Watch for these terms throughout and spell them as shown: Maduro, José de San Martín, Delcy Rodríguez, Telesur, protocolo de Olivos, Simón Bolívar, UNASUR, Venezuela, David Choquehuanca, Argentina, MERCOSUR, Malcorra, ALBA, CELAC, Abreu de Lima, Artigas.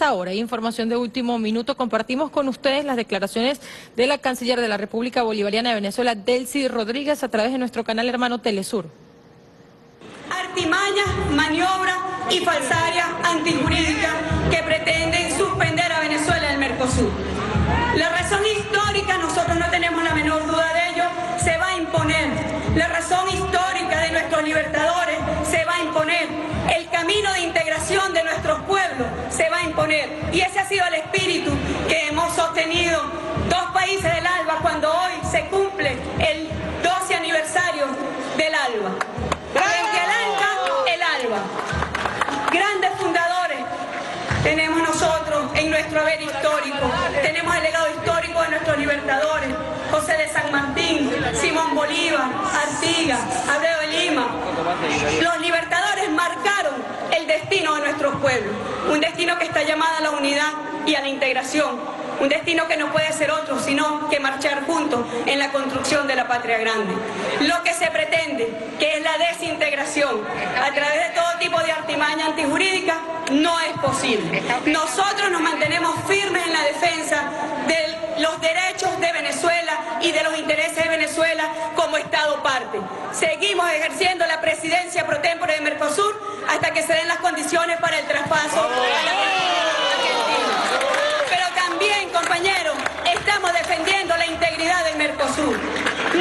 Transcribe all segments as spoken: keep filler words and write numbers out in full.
esta hora, información de último minuto, compartimos con ustedes las declaraciones de la canciller de la República Bolivariana de Venezuela, Delcy Rodríguez, a través de nuestro canal hermano Telesur. Artimañas, maniobras y falsarias antijurídicas que pretenden suspender a Venezuela del MERCOSUR. La razón histórica, nosotros no tenemos la menor duda de ello, se va a imponer. La razón histórica de nuestros libertadores se va a imponer. El camino de integración de nuestros pueblos se va a imponer. Y ese ha sido el espíritu que hemos sostenido dos países del ALBA cuando hoy se cumple el doce aniversario del ALBA. Grandes fundadores tenemos nosotros en nuestro haber histórico, tenemos el legado histórico de nuestros libertadores, José de San Martín, Simón Bolívar, Artigas, Abreu de Lima. Los libertadores marcaron el destino de nuestros pueblos, un destino que está llamado a la unidad y a la integración. Un destino que no puede ser otro, sino que marchar juntos en la construcción de la patria grande. Lo que se pretende, que es la desintegración, a través de todo tipo de artimaña antijurídica, no es posible. Nosotros nos mantenemos firmes en la defensa de los derechos de Venezuela y de los intereses de Venezuela como Estado parte. Seguimos ejerciendo la presidencia pro tempore de MERCOSUR hasta que se den las condiciones para el traspaso a la... Compañeros, estamos defendiendo la integridad del MERCOSUR.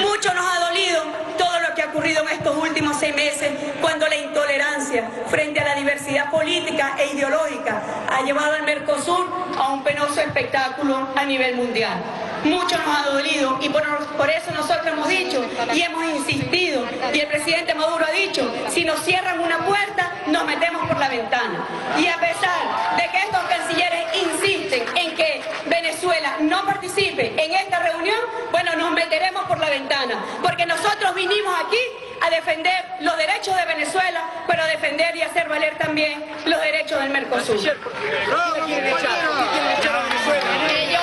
Mucho nos ha dolido todo lo que ha ocurrido en estos últimos seis meses, cuando la intolerancia frente a la diversidad política e ideológica ha llevado al MERCOSUR a un penoso espectáculo a nivel mundial. Mucho nos ha dolido y por, por eso nosotros hemos dicho y hemos insistido, y el presidente Maduro ha dicho, si nos cierran una puerta, nos metemos por la ventana. Y a pesar de que estos cancilleres insisten en que Venezuela no participe en esta reunión, bueno, nos meteremos por la ventana, porque nosotros vinimos aquí a defender los derechos de Venezuela, pero a defender y hacer valer también los derechos del MERCOSUR. Ellos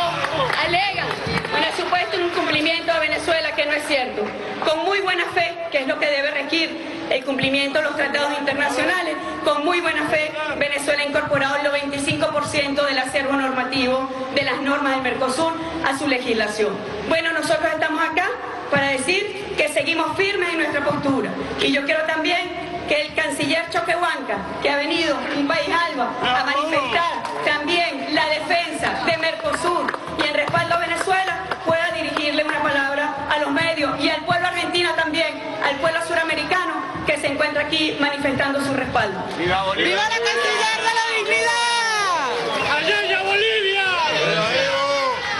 alegan un supuesto incumplimiento de Venezuela que no es cierto, con muy buena fe, que es lo que debe regir el cumplimiento de los tratados internacionales, con muy buena fe Venezuela ha incorporado el veinticinco por ciento del acervo normativo de las normas del MERCOSUR a su legislación. Bueno, nosotros estamos acá para decir que seguimos firmes en nuestra postura, y yo quiero también que el canciller Choquehuanca, que ha venido un país alba a manifestar también la defensa de MERCOSUR y en respaldo a Venezuela, pueda dirigirle una palabra a los medios y al pueblo argentino también, al pueblo suramericano que se encuentra aquí manifestando su respaldo. ¡Viva Bolivia! ¡Viva la canciller de la dignidad! ¡Ayuya Bolivia!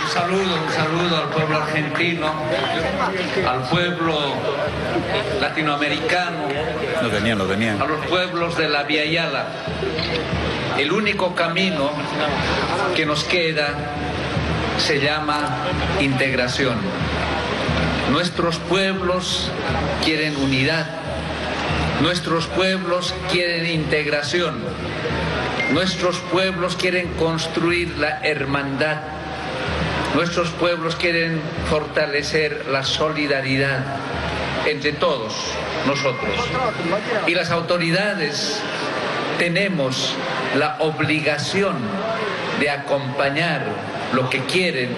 Un saludo, un saludo al pueblo argentino, al pueblo latinoamericano, no tenían, no tenían. a los pueblos de la Via Yala. El único camino que nos queda se llama integración. Nuestros pueblos quieren unidad, nuestros pueblos quieren integración, nuestros pueblos quieren construir la hermandad, nuestros pueblos quieren fortalecer la solidaridad entre todos nosotros. Y las autoridades tenemos la obligación de acompañar lo que quieren,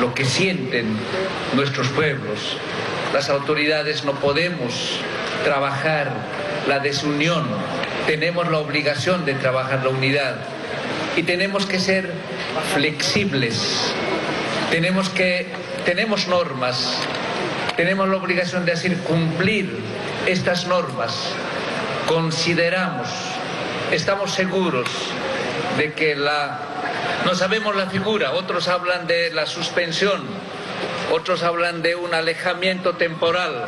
lo que sienten nuestros pueblos. Las autoridades no podemos trabajar la desunión, tenemos la obligación de trabajar la unidad y tenemos que ser flexibles, tenemos que, tenemos normas, tenemos la obligación de hacer cumplir estas normas. Consideramos, estamos seguros de que la... No sabemos la figura, otros hablan de la suspensión, otros hablan de un alejamiento temporal,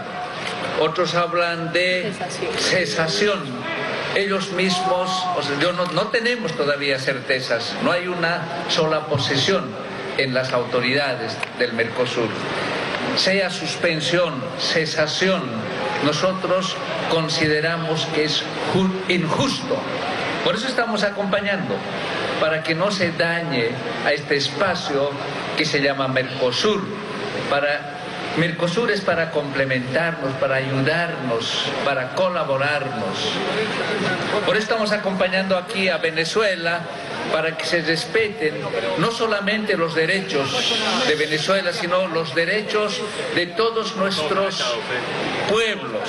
otros hablan de cesación. Ellos mismos, o sea, yo no, no tenemos todavía certezas, no hay una sola posesión en las autoridades del MERCOSUR. Sea suspensión, cesación, nosotros consideramos que es injusto. Por eso estamos acompañando, para que no se dañe a este espacio que se llama MERCOSUR. Para, MERCOSUR es para complementarnos, para ayudarnos, para colaborarnos. Por eso estamos acompañando aquí a Venezuela para que se respeten no solamente los derechos de Venezuela, sino los derechos de todos nuestros pueblos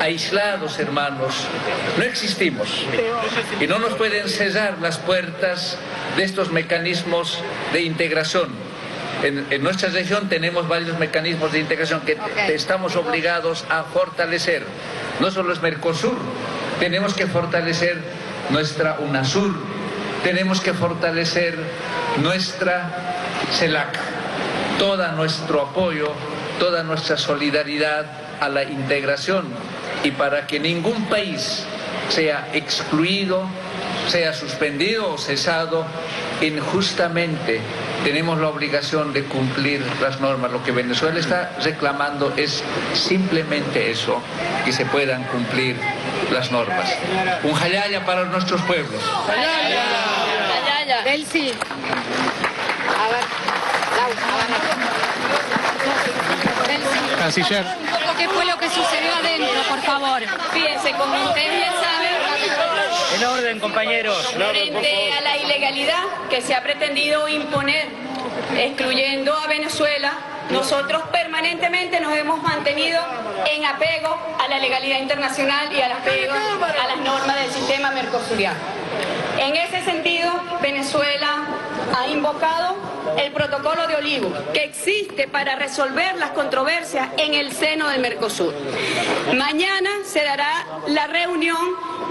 aislados, hermanos. No existimos y no nos pueden cerrar las puertas de estos mecanismos de integración. En, en nuestra región tenemos varios mecanismos de integración que okay. estamos obligados a fortalecer. No solo es MERCOSUR, tenemos que fortalecer nuestra UNASUR, tenemos que fortalecer nuestra CELAC. Todo nuestro apoyo, toda nuestra solidaridad a la integración y para que ningún país sea excluido, sea suspendido o cesado injustamente. Tenemos la obligación de cumplir las normas. Lo que Venezuela está reclamando es simplemente eso, que se puedan cumplir las normas. Un jalaya para nuestros pueblos. ¡Jalaya! ¡Jalaya! Delcy. Canciller. ¿Qué fue lo que sucedió adentro, por favor? Fíjense, como ustedes bien saben... En orden, compañeros. Frente a la ilegalidad que se ha pretendido imponer, excluyendo a Venezuela, nosotros permanentemente nos hemos mantenido en apego a la legalidad internacional y al apego a las normas del sistema mercosuriano. En ese sentido, Venezuela ha invocado el protocolo de Olivos, que existe para resolver las controversias en el seno del MERCOSUR. Mañana se dará la reunión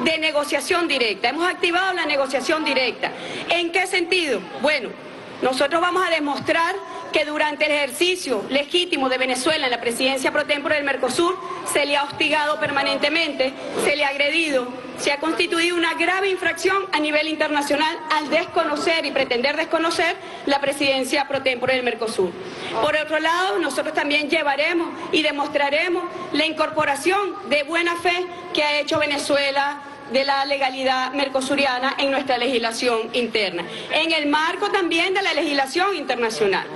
de negociación directa. Hemos activado la negociación directa. ¿En qué sentido? Bueno, nosotros vamos a demostrar que durante el ejercicio legítimo de Venezuela en la presidencia pro tempore del MERCOSUR se le ha hostigado permanentemente, se le ha agredido, se ha constituido una grave infracción a nivel internacional al desconocer y pretender desconocer la presidencia pro tempore del MERCOSUR. Por otro lado, nosotros también llevaremos y demostraremos la incorporación de buena fe que ha hecho Venezuela de la legalidad mercosuriana en nuestra legislación interna, en el marco también de la legislación internacional.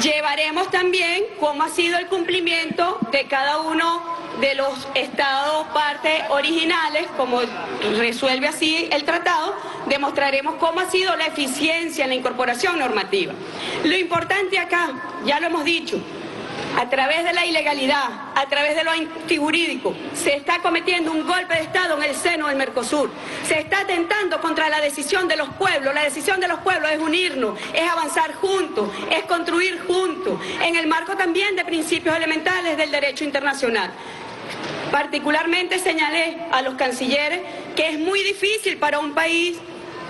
Llevaremos también cómo ha sido el cumplimiento de cada uno de los estados partes originales, como resuelve así el tratado, demostraremos cómo ha sido la eficiencia en la incorporación normativa. Lo importante acá, ya lo hemos dicho, a través de la ilegalidad, a través de lo antijurídico, se está cometiendo un golpe de Estado en el seno del MERCOSUR. Se está atentando contra la decisión de los pueblos. La decisión de los pueblos es unirnos, es avanzar juntos, es construir juntos, en el marco también de principios elementales del derecho internacional. Particularmente señalé a los cancilleres que es muy difícil para un país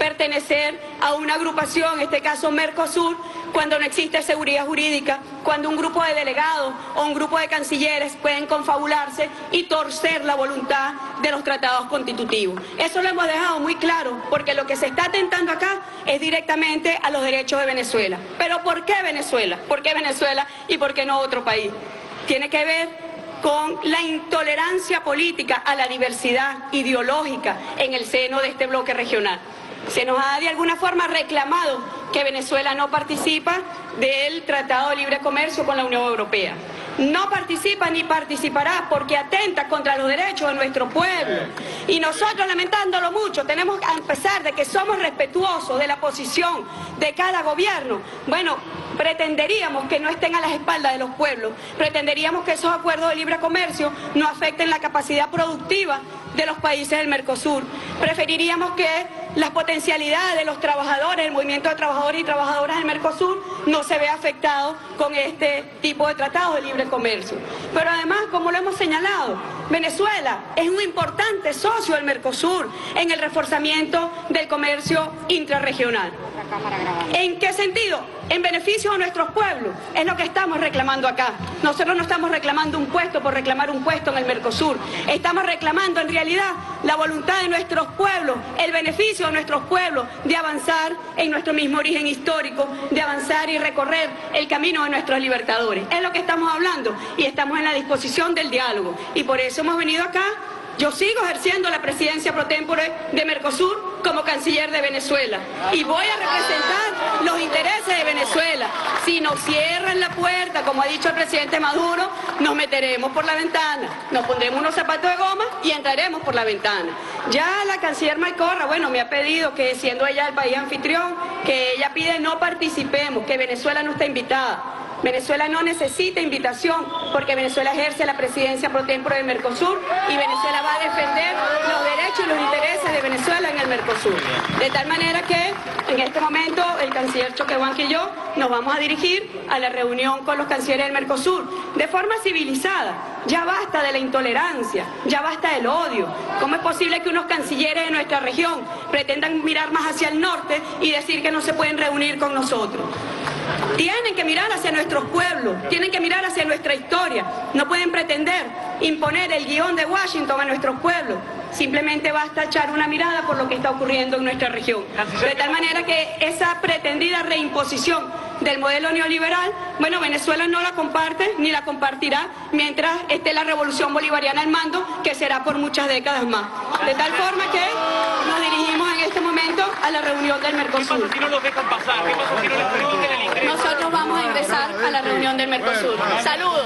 pertenecer a una agrupación, en este caso MERCOSUR, cuando no existe seguridad jurídica, cuando un grupo de delegados o un grupo de cancilleres pueden confabularse y torcer la voluntad de los tratados constitutivos. Eso lo hemos dejado muy claro, porque lo que se está atentando acá es directamente a los derechos de Venezuela. ¿Pero por qué Venezuela? ¿Por qué Venezuela y por qué no otro país? Tiene que ver con la intolerancia política a la diversidad ideológica en el seno de este bloque regional. Se nos ha de alguna forma reclamado que Venezuela no participa del Tratado de Libre Comercio con la Unión Europea. No participa ni participará porque atenta contra los derechos de nuestro pueblo. Y nosotros, lamentándolo mucho, tenemos, a pesar de que somos respetuosos de la posición de cada gobierno, bueno, pretenderíamos que no estén a las espaldas de los pueblos, pretenderíamos que esos acuerdos de libre comercio no afecten la capacidad productiva de los países del MERCOSUR. Preferiríamos que las potencialidades de los trabajadores, el movimiento de trabajadores y trabajadoras del MERCOSUR no se ve afectado con este tipo de tratados de libre comercio. Pero además, como lo hemos señalado, Venezuela es un importante socio del MERCOSUR en el reforzamiento del comercio intrarregional. ¿En qué sentido? En beneficio de nuestros pueblos, es lo que estamos reclamando acá. Nosotros no estamos reclamando un puesto por reclamar un puesto en el MERCOSUR, estamos reclamando en realidad la voluntad de nuestros pueblos, el beneficio de nuestros pueblos de avanzar en nuestro mismo origen histórico, de avanzar y recorrer el camino de nuestros libertadores. Es lo que estamos hablando y estamos en la disposición del diálogo y por eso hemos venido acá. Yo sigo ejerciendo la presidencia pro tempore de MERCOSUR como canciller de Venezuela y voy a representar los intereses de Venezuela. Si nos cierran la puerta, como ha dicho el presidente Maduro, nos meteremos por la ventana, nos pondremos unos zapatos de goma y entraremos por la ventana. Ya la canciller Malcorra, bueno, me ha pedido que siendo ella el país anfitrión, que ella pide no participemos, que Venezuela no está invitada. Venezuela no necesita invitación porque Venezuela ejerce la presidencia pro tempore de MERCOSUR y Venezuela va a defender los derechos y los intereses de Venezuela en el MERCOSUR. De tal manera que en este momento el canciller Choquehuanca y yo nos vamos a dirigir a la reunión con los cancilleres del MERCOSUR de forma civilizada. Ya basta de la intolerancia, ya basta del odio. ¿Cómo es posible que unos cancilleres de nuestra región pretendan mirar más hacia el norte y decir que no se pueden reunir con nosotros? Tienen que mirar hacia nuestros pueblos, tienen que mirar hacia nuestra historia. No pueden pretender imponer el guión de Washington a nuestros pueblos. Simplemente basta echar una mirada por lo que está ocurriendo en nuestra región. De tal manera que esa pretendida reimposición del modelo neoliberal, bueno, Venezuela no la comparte ni la compartirá mientras esté la revolución bolivariana al mando, que será por muchas décadas más. De tal forma que nos dirigimos en este momento a la reunión del MERCOSUR. ¿Qué pasa si no los dejan pasar? ¿Qué pasa si no les permiten el ingreso? Nosotros vamos a ingresar a la reunión del MERCOSUR. Saludos.